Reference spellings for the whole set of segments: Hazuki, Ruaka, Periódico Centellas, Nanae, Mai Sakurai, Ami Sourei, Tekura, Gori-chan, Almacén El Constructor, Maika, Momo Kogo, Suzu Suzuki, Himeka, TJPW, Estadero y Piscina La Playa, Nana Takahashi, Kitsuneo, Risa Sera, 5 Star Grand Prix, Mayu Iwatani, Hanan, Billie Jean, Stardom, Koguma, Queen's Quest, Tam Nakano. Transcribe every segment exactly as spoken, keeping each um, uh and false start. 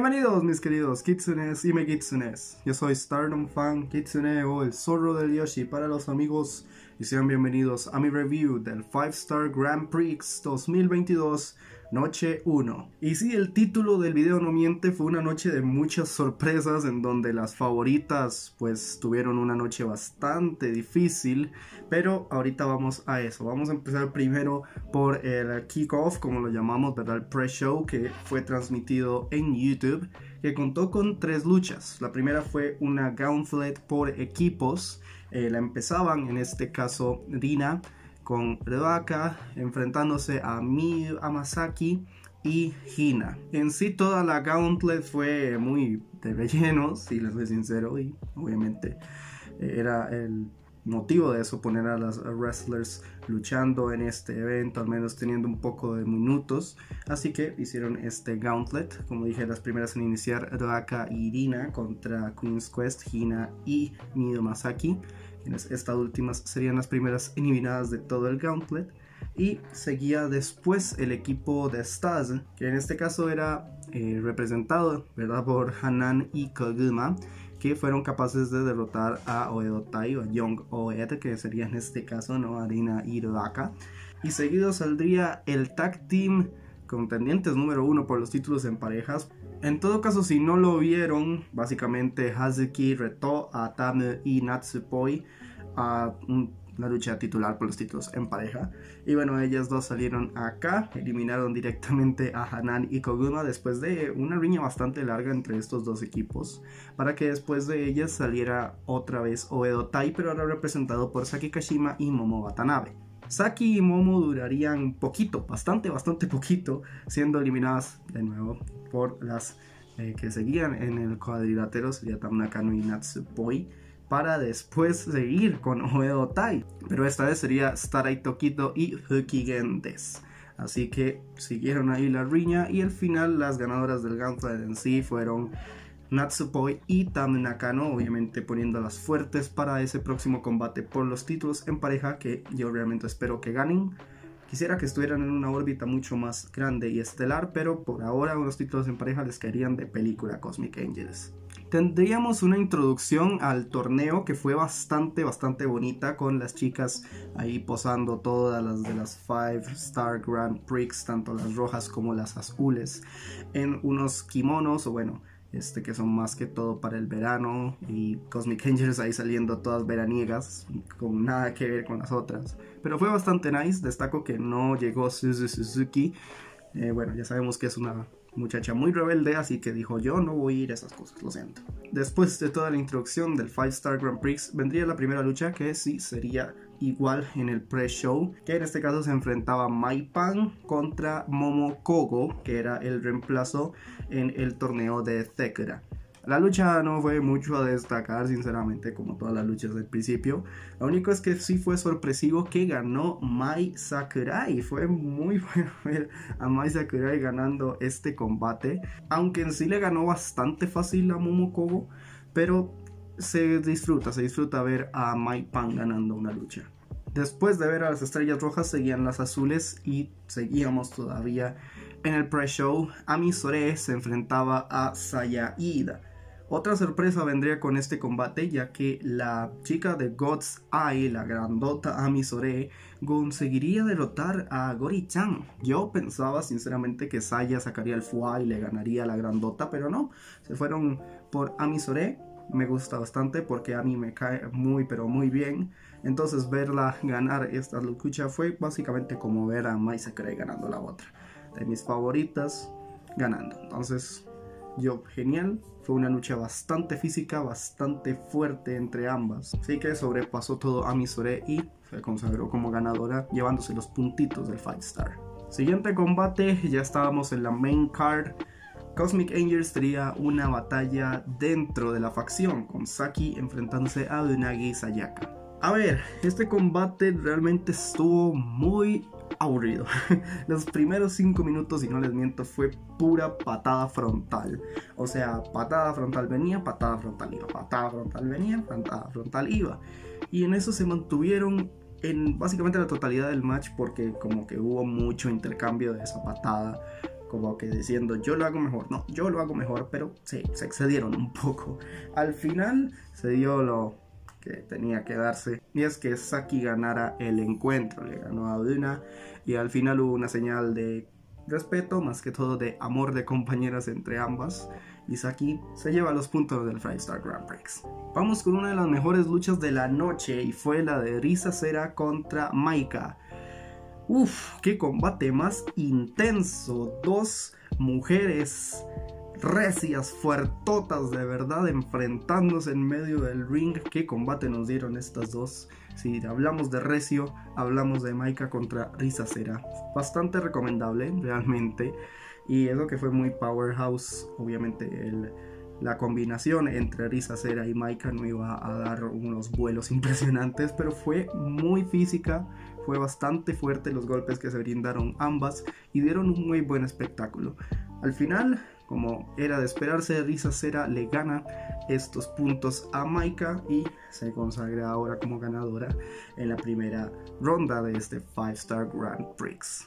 Bienvenidos mis queridos Kitsunes y Megitsunes. Yo soy Stardom Fan Kitsuneo, el zorro del Yoshi para los amigos, y sean bienvenidos a mi review del five star grand prix dos mil veintidós Noche uno. Y si sí, el título del video no miente, fue una noche de muchas sorpresas en donde las favoritas pues tuvieron una noche bastante difícil, pero ahorita vamos a eso. Vamos a empezar primero por el kickoff, como lo llamamos, ¿verdad? El pre-show que fue transmitido en YouTube, que contó con tres luchas. La primera fue una gauntlet por equipos, eh, la empezaban en este caso Rina con Ruaka enfrentándose a Mio Amasaki y Hina. En sí toda la gauntlet fue muy de relleno, si les soy sincero, y obviamente era el motivo de eso, poner a las wrestlers luchando en este evento, al menos teniendo un poco de minutos. Así que hicieron este gauntlet, como dije, las primeras en iniciar Ruaka y Rina contra Queen's Quest, Hina y Mio Amasaki. Estas últimas serían las primeras eliminadas de todo el gauntlet. Y seguía después el equipo de Staz, que en este caso era eh, representado, ¿verdad?, por Hanan y Koguma, que fueron capaces de derrotar a Oedo Tai o a Young Oed, que sería en este caso, ¿no?, Rina y Ruaka. Y seguido saldría el tag team contendientes número uno por los títulos en parejas. En todo caso, si no lo vieron, básicamente Hazuki retó a Tame y Natsupoi a la lucha titular por los títulos en pareja. Y bueno, ellas dos salieron acá, eliminaron directamente a Hanan y Koguma después de una riña bastante larga entre estos dos equipos, para que después de ellas saliera otra vez Oedo Tai, pero ahora representado por Saki Kashima y Momo Watanabe. Saki y Momo durarían poquito, bastante, bastante poquito, siendo eliminadas de nuevo por las eh, que seguían en el cuadrilátero, sería Tam Nakano y Natsupoi, para después seguir con Oedo Tai, pero esta vez sería Starai Tokito y Fukigen Des. Así que siguieron ahí la riña, y al final las ganadoras del gauntlet en sí fueron Natsupoi y Tam Nakano, obviamente poniéndolas fuertes para ese próximo combate por los títulos en pareja, que yo realmente espero que ganen. Quisiera que estuvieran en una órbita mucho más grande y estelar, pero por ahora los títulos en pareja les caerían de película Cosmic Angels. Tendríamos una introducción al torneo que fue bastante, bastante bonita, con las chicas ahí posando, todas las de las five star grand prix, tanto las rojas como las azules, en unos kimonos, o bueno, Este, que son más que todo para el verano, y Cosmic Angels ahí saliendo todas veraniegas, con nada que ver con las otras. Pero fue bastante nice. Destaco que no llegó Suzu Suzuki. Eh, bueno, ya sabemos que es una muchacha muy rebelde, así que dijo: yo no voy a ir a esas cosas, lo siento. Después de toda la introducción del five star grand prix, vendría la primera lucha, que sí sería igual en el pre-show, que en este caso se enfrentaba Mai Pan contra Momo Kogo, que era el reemplazo en el torneo de Tekura. La lucha no fue mucho a destacar, sinceramente, como todas las luchas del principio. Lo único es que sí fue sorpresivo que ganó Mai Sakurai. Fue muy bueno ver a Mai Sakurai ganando este combate, aunque en sí le ganó bastante fácil a Momo Kogo, pero se disfruta, se disfruta ver a Mai Pan ganando una lucha. Después de ver a las estrellas rojas, seguían las azules, y seguíamos todavía en el pre-show. Ami Sourei se enfrentaba a Sayita. Otra sorpresa vendría con este combate, ya que la chica de God's Eye, la grandota Ami Sourei, conseguiría derrotar a Gori-chan. Yo pensaba sinceramente que Saya sacaría el fuá y le ganaría a la grandota, pero no, se fueron por Ami Sourei. Me gusta bastante porque a mí me cae muy pero muy bien, entonces verla ganar esta lucha fue básicamente como ver a Mai Sakurai ganando la otra, de mis favoritas ganando. Entonces yo, genial, fue una lucha bastante física, bastante fuerte entre ambas, así que sobrepasó todo a Ami Sourei y se consagró como ganadora, llevándose los puntitos del five star. Siguiente combate, ya estábamos en la main card. Cosmic Angels sería una batalla dentro de la facción, con Saki enfrentándose a Unagi Sayaka. A ver, este combate realmente estuvo muy aburrido. Los primeros cinco minutos, si no les miento, fue pura patada frontal. O sea, patada frontal venía, patada frontal iba, patada frontal venía, patada frontal iba. Y en eso se mantuvieron en básicamente la totalidad del match, porque como que hubo mucho intercambio de esa patada como que diciendo yo lo hago mejor, no, yo lo hago mejor, pero sí, se excedieron un poco. Al final se dio lo que tenía que darse, y es que Saki ganara el encuentro, le ganó a Rina, y al final hubo una señal de respeto, más que todo de amor de compañeras entre ambas, y Saki se lleva los puntos del cinco Star Grand Prix. Vamos con una de las mejores luchas de la noche, y fue la de Risa Sera contra Maika. Uf, qué combate más intenso, dos mujeres recias, fuertotas de verdad, enfrentándose en medio del ring. Qué combate nos dieron estas dos. Si hablamos de recio, hablamos de Maika contra Risa Sera. Bastante recomendable realmente, y es lo que fue muy powerhouse. Obviamente el, la combinación entre Risa Sera y Maika no iba a dar unos vuelos impresionantes, pero fue muy física, fue bastante fuerte los golpes que se brindaron ambas, y dieron un muy buen espectáculo. Al final, como era de esperarse, Risa Sera le gana estos puntos a Maika y se consagra ahora como ganadora en la primera ronda de este cinco Star Grand Prix.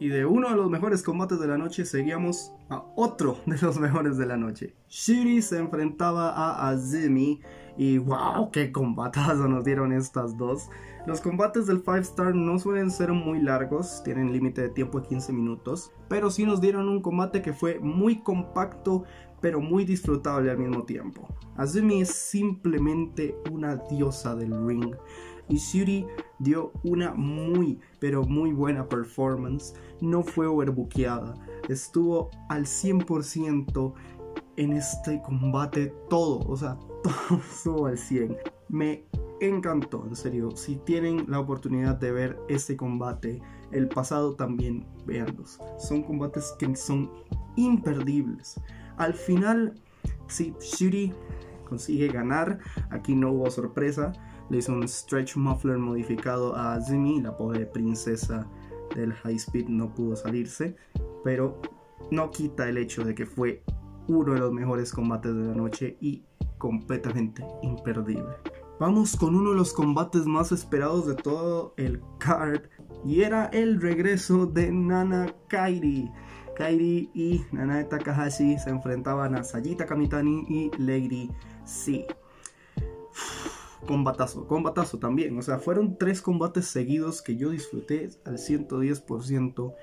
Y de uno de los mejores combates de la noche, seguíamos a otro de los mejores de la noche. Syuri se enfrentaba a Azumi, y wow, qué combatazo nos dieron estas dos. Los combates del cinco Star no suelen ser muy largos, tienen límite de tiempo de quince minutos, pero sí nos dieron un combate que fue muy compacto, pero muy disfrutable al mismo tiempo. Azumi es simplemente una diosa del ring, y Syuri dio una muy, pero muy buena performance. No fue overbookeada, estuvo al cien por ciento en este combate todo, o sea, todo estuvo al cien. Me encantó, en serio. Si tienen la oportunidad de ver este combate, el pasado también, véanlos. Son combates que son imperdibles. Al final, sí, Syuri consigue ganar. Aquí no hubo sorpresa. Le hizo un stretch muffler modificado a Azumi. La pobre princesa del high speed no pudo salirse, pero no quita el hecho de que fue uno de los mejores combates de la noche y completamente imperdible. Vamos con uno de los combates más esperados de todo el card, y era el regreso de Nana Kairi. Kairi y Nanae Takahashi se enfrentaban a Sayita Kamitani y Lady C. Combatazo, combatazo también. O sea, fueron tres combates seguidos que yo disfruté al ciento diez por ciento.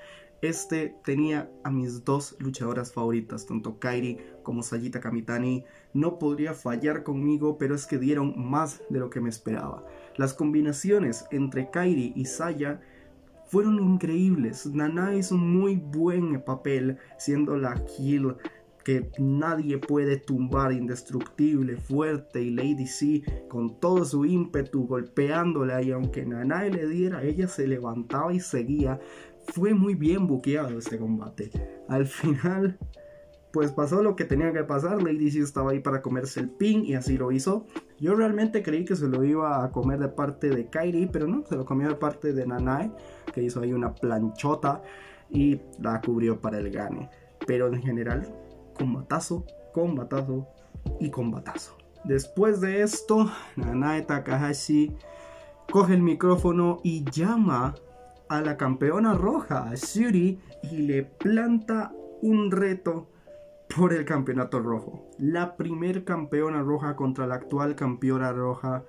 Este tenía a mis dos luchadoras favoritas, tanto Kairi como Sayita Kamitani. No podría fallar conmigo, pero es que dieron más de lo que me esperaba. Las combinaciones entre Kairi y Saya fueron increíbles. Nanae hizo un muy buen papel, siendo la heel que nadie puede tumbar, indestructible, fuerte, y Lady C con todo su ímpetu golpeándola, y aunque Nanae le diera, ella se levantaba y seguía. Fue muy bien buqueado este combate. Al final, pues pasó lo que tenía que pasar. Lady C estaba ahí para comerse el pin, y así lo hizo. Yo realmente creí que se lo iba a comer de parte de Kairi, pero no, se lo comió de parte de Nanae, que hizo ahí una planchota y la cubrió para el gane. Pero en general, combatazo, combatazo y combatazo. Después de esto, Nanae Takahashi coge el micrófono y llama a la campeona roja, a Syuri, y le planta un reto por el campeonato rojo. La primer campeona roja contra la actual campeona roja.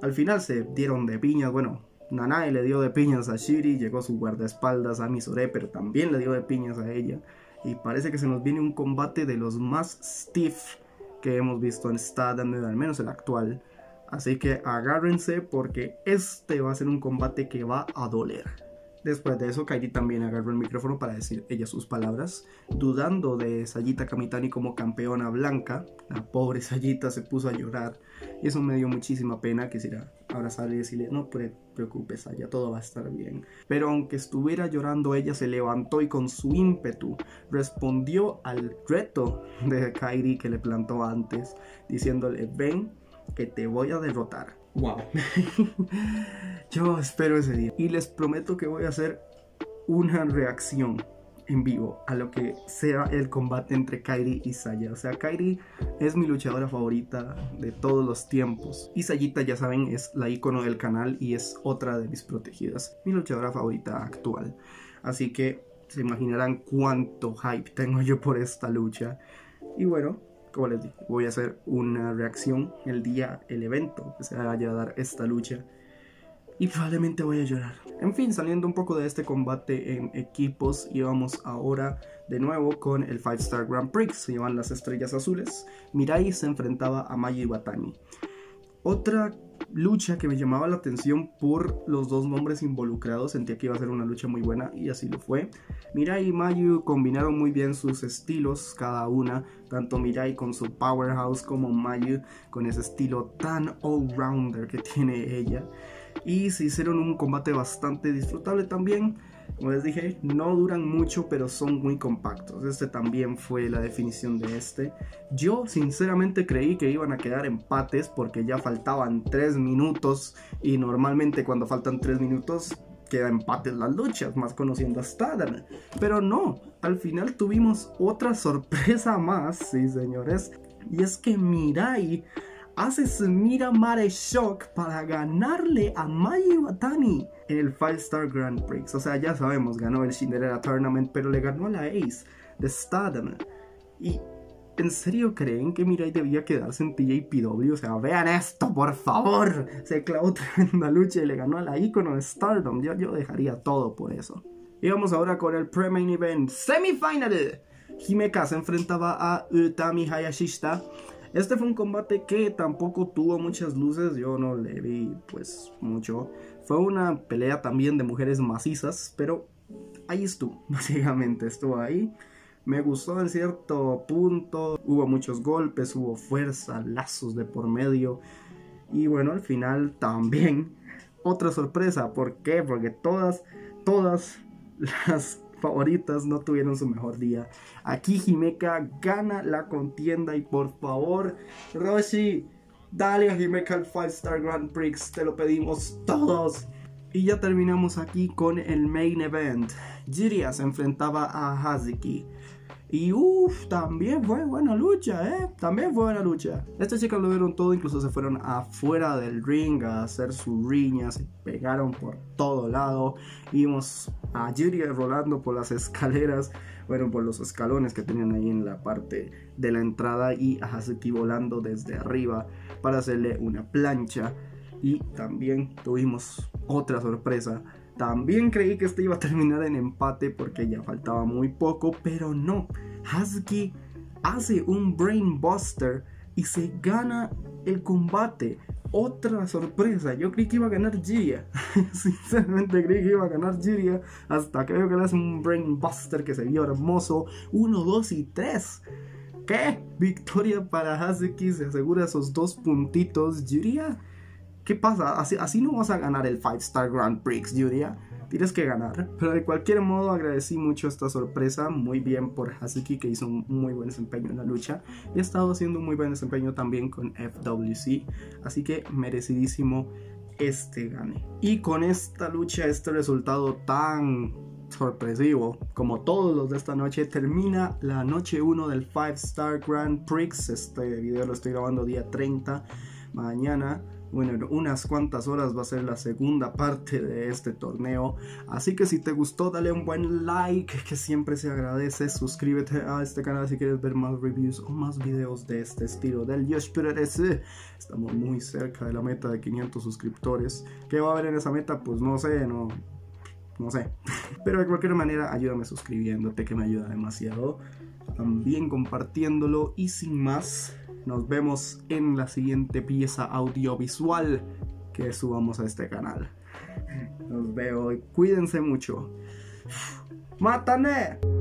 Al final se dieron de piñas. Bueno, Nanae le dio de piñas a Syuri, llegó su guardaespaldas a Ami Sourei, pero también le dio de piñas a ella. Y parece que se nos viene un combate de los más stiff que hemos visto en Stardom, al menos el actual. Así que agárrense, porque este va a ser un combate que va a doler. Después de eso, Kairi también agarró el micrófono para decir ella sus palabras, dudando de Sayita Kamitani como campeona blanca. La pobre Sayita se puso a llorar, y eso me dio muchísima pena. Quisiera abrazarle y decirle, no te preocupes, Saya, todo va a estar bien. Pero aunque estuviera llorando, ella se levantó y con su ímpetu respondió al reto de Kairi que le plantó antes, diciéndole, ven, que te voy a derrotar. Wow. Yo espero ese día, y les prometo que voy a hacer una reacción en vivo a lo que sea el combate entre Kairi y Saya. O sea, Kairi es mi luchadora favorita de todos los tiempos, y Sayita, ya saben, es la icono del canal y es otra de mis protegidas, mi luchadora favorita actual. Así que Se imaginarán cuánto hype tengo yo por esta lucha. Y bueno, como les digo, voy a hacer una reacción el día, el evento que se vaya a dar esta lucha. Y probablemente voy a llorar. En fin, saliendo un poco de este combate en equipos, y vamos ahora de nuevo con el five star grand prix. Se llevan las estrellas azules. Mirai se enfrentaba a Mayu Iwatani. Otra lucha que me llamaba la atención por los dos nombres involucrados. Sentía que iba a ser una lucha muy buena y así lo fue. Mirai y Mayu combinaron muy bien sus estilos cada una. Tanto Mirai con su powerhouse como Mayu con ese estilo tan all-rounder que tiene ella. Y se hicieron un combate bastante disfrutable también. Como les dije, no duran mucho, pero son muy compactos. Este también fue la definición de este. Yo sinceramente creí que iban a quedar empates porque ya faltaban tres minutos. Y normalmente cuando faltan tres minutos quedan empates las luchas, más conociendo a Stardom. Pero no, al final tuvimos otra sorpresa más, sí señores. Y es que Mirai hace su Miramare Shock para ganarle a Mayu Iwatani en el five star grand prix. O sea, ya sabemos, ganó el Cinderella Tournament, pero le ganó a la Ace de Stardom. ¿Y en serio creen que Mirai debía quedarse en T J P W? O sea, vean esto, por favor. Se clavó tremenda lucha y le ganó a la ícono de Stardom. Yo, yo dejaría todo por eso. Y vamos ahora con el pre-main event semifinal. Himeka se enfrentaba a Utami Hayashishita. Este fue un combate que tampoco tuvo muchas luces, yo no le vi pues mucho. Fue una pelea también de mujeres macizas, pero ahí estuvo, básicamente estuvo ahí. Me gustó en cierto punto, hubo muchos golpes, hubo fuerza, lazos de por medio. Y bueno, al final también otra sorpresa, ¿por qué? Porque todas, todas las favoritas no tuvieron su mejor día. Aquí Himeka gana la contienda. Y por favor, Roshi, dale a Himeka el five star grand prix, te lo pedimos todos. Y ya terminamos aquí con el main event. Giulia se enfrentaba a Hazuki. Y uff, también fue buena lucha, eh. También fue buena lucha. Estas chicas lo vieron todo, incluso se fueron afuera del ring a hacer su riña. Se pegaron por todo lado. Vimos a Yuri rolando por las escaleras, bueno, por los escalones que tenían ahí en la parte de la entrada. Y a Hazuki volando desde arriba para hacerle una plancha. Y también tuvimos otra sorpresa. También creí que este iba a terminar en empate porque ya faltaba muy poco, pero no. Hazuki hace un brainbuster y se gana el combate. Otra sorpresa, yo creí que iba a ganar Giulia. Sinceramente creí que iba a ganar Giulia hasta que veo que le hace un brainbuster que se vio hermoso. uno, dos y tres. ¿Qué? Victoria para Hazuki, se asegura esos dos puntitos. Giulia, ¿qué pasa? Así, así no vas a ganar el five star grand prix, Giulia. Tienes que ganar. Pero de cualquier modo agradecí mucho esta sorpresa. Muy bien por Hazuki, que hizo un muy buen desempeño en la lucha. Y ha estado haciendo un muy buen desempeño también con F W C. Así que merecidísimo este gane. Y con esta lucha, este resultado tan sorpresivo como todos los de esta noche, termina la noche uno del five star grand prix. Este video lo estoy grabando día treinta. Mañana, bueno, en unas cuantas horas va a ser la segunda parte de este torneo. Así que si te gustó, dale un buen like, que siempre se agradece. Suscríbete a este canal si quieres ver más reviews o más videos de este estilo del Yoshpirerese. Estamos muy cerca de la meta de quinientos suscriptores. ¿Qué va a haber en esa meta? Pues no sé, no... no sé. Pero de cualquier manera, ayúdame suscribiéndote, que me ayuda demasiado. También compartiéndolo. Y sin más, nos vemos en la siguiente pieza audiovisual que subamos a este canal. Nos veo y cuídense mucho. ¡Mátame!